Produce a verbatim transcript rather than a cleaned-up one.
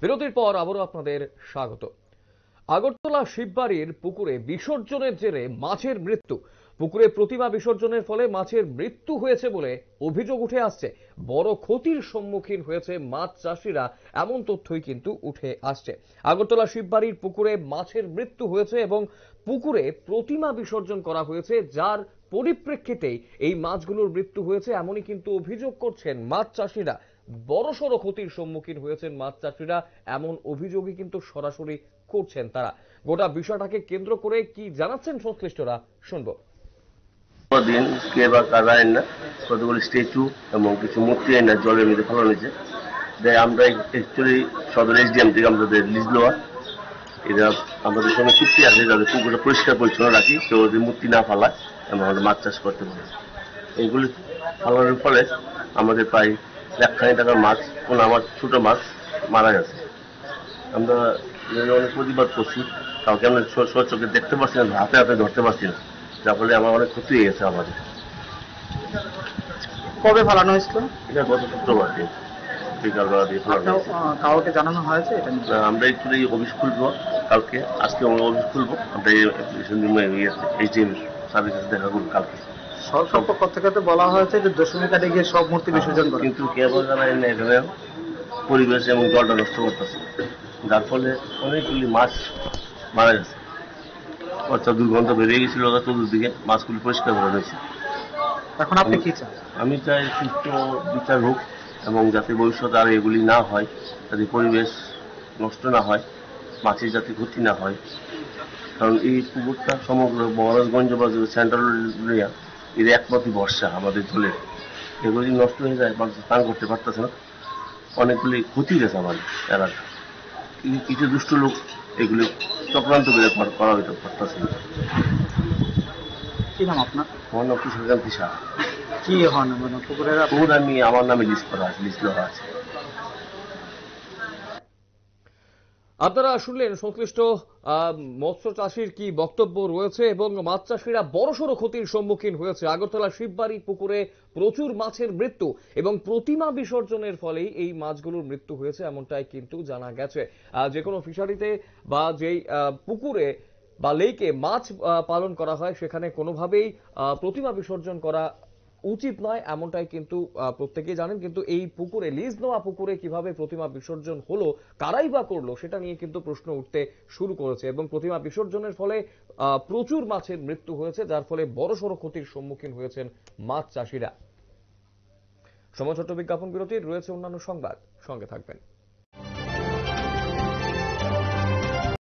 বিরতির পর আবারও আপনাদের স্বাগত। আগরতলা শিববাড়ির পুকুরে বিসর্জনের জেরে মাছের মৃত্যু। পুকুরে প্রতিমা বিসর্জনের ফলে মাছের মৃত্যু হয়েছে বলে অভিযোগ উঠে আসছে। বড় ক্ষতির সম্মুখীন হয়েছে মাছ চাষিরা, এমন তথ্যই কিন্তু উঠে আসছে। আগরতলা শিববাড়ির পুকুরে মাছের মৃত্যু হয়েছে এবং পুকুরে প্রতিমা বিসর্জন করা হয়েছে, যার পরিপ্রেক্ষিতেই এই মাছগুলোর মৃত্যু হয়েছে এমনই কিন্তু অভিযোগ করছেন মাছ চাষিরা। বড়সড় ক্ষতির সম্মুখীন হয়েছেন মাছ চাষিরা, এমন অভিযোগই কিন্তু সরাসরি করছেন তারা। গোটা বিষয়টাকে কেন্দ্র করে কি জানাচ্ছেন সংশ্লিষ্টরা, শুনবো। দিন কে বা কারা না কতগুলি স্ট্যাচু এবং কিছু মূর্তি না জলের মধ্যে ফেলানো হয়েছে। আমরা অ্যাকচুয়ালি সদর এসডিএম থেকে আমাদের লিজ নেওয়া, এরা আমাদের সঙ্গে চুক্তি আছে যাদের পুকুরটা পরিষ্কার পরিচ্ছন্ন রাখি, কেউ যদি মূর্তি না ফেলায় এবং আমরা মাছ চাষ করতে পারি। এইগুলি ফেলানোর ফলে আমাদের প্রায় একখানি টাকার মাছ কোনো আমার ছোটো মাছ মারা গেছে। আমরা অনেক প্রতিবাদ করছি, কাউকে আমরা চোখে দেখতে পাচ্ছি না, হাতে হাতে ধরতে পারছি না, যার ফলে আমার অনেক ক্ষতি হয়ে গেছে আমাদের। কবে ফেলানো হয়েছিল? এটা গত শুক্রবার দিন বিকালবেলা দিয়ে ফেলানো। কাউকে জানানো হয়েছে এটা? আমরা একটু এই অফিস খুলবো কালকে, আজকে আমরা অফিস খুলবো। আমরা এইচডিএম সার্ভিস দেখা করবো কালকে। সব সম্পর্ক থেকে তো বলা হয়েছে যে দশমী কাটে গিয়ে সব মূর্তি বিসর্জন করে, কিন্তু কেবল জানা এনে এখানে পরিবেশ এবং জলটা নষ্ট করতেছে, যার ফলে অনেকগুলি মাছ মারা গেছে। অর্থাৎ দুর্গন্ধ বেরিয়ে গেছিল চতুর্দিকে, মাছগুলি পরিষ্কার করা হয়েছে। এখন আপনি কি চান? আমি চাই সুস্থ বিচার হোক এবং যাতে ভবিষ্যতে আর এগুলি না হয়, যাতে পরিবেশ নষ্ট না হয়, মাছের যাতে ক্ষতি না হয়। কারণ এই পুকুরটা সমগ্র মহারাজগঞ্জ বা সেন্ট্রাল এরিয়া এর একমাত্র বর্ষা আমাদের জলের। এগুলি নষ্ট হয়ে যায়, মানুষ স্নান করতে পারতেছে না, অনেকগুলি ক্ষতি গেছে আমাদের এলাকা। কিছু দুষ্ট লোক এগুলি চক্রান্ত করে করা হইতে পারতেছে না। কি নাম আপনার? আমার নাম কৃষ্ণকান্তি শাহ। কি হন পুকুরের? পুকুর আমি আমার নামে লিস্ট করা আছে, লিস্ট করা আছে। আপনারা শুনলেন সংশ্লিষ্ট মৎস্য চাষির কি বক্তব্য রয়েছে এবং মাছ চাষিরা বড়সড় ক্ষতির সম্মুখীন হয়েছে। আগরতলা শিববাড়ি পুকুরে প্রচুর মাছের মৃত্যু এবং প্রতিমা বিসর্জনের ফলেই এই মাছগুলোর মৃত্যু হয়েছে, এমনটাই কিন্তু জানা গেছে। যে কোনো ফিশারিতে বা যেই পুকুরে বা লেকে মাছ পালন করা হয়, সেখানে কোনোভাবেই প্রতিমা বিসর্জন করা উচিত নয়, এমনটাই কিন্তু প্রত্যেকেই জানেন। কিন্তু এই পুকুরে, লিজ নেওয়া পুকুরে কিভাবে প্রতিমা বিসর্জন হলো, কারাই বা করলো, সেটা নিয়ে কিন্তু প্রশ্ন উঠতে শুরু করেছে এবং প্রতিমা বিসর্জনের ফলে প্রচুর মাছের মৃত্যু হয়েছে, যার ফলে বড়সড় ক্ষতির সম্মুখীন হয়েছেন মাছ চাষিরা। সময় ছোট্ট বিজ্ঞাপন বিরতির রয়েছে অন্যান্য সংবাদ, সঙ্গে থাকবেন।